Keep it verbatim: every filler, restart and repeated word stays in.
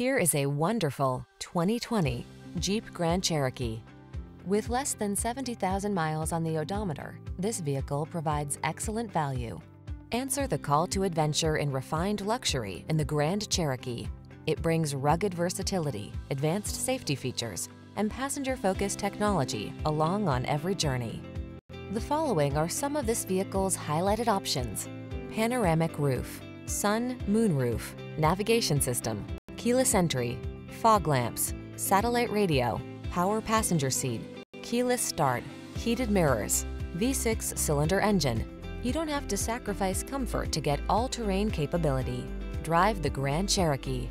Here is a wonderful twenty twenty Jeep Grand Cherokee. With less than seventy thousand miles on the odometer, this vehicle provides excellent value. Answer the call to adventure in refined luxury in the Grand Cherokee. It brings rugged versatility, advanced safety features, and passenger-focused technology along on every journey. The following are some of this vehicle's highlighted options: panoramic roof, sun, moon roof, navigation system, keyless entry, fog lamps, satellite radio, power passenger seat, keyless start, heated mirrors, V six cylinder engine. You don't have to sacrifice comfort to get all-terrain capability. Drive the Grand Cherokee.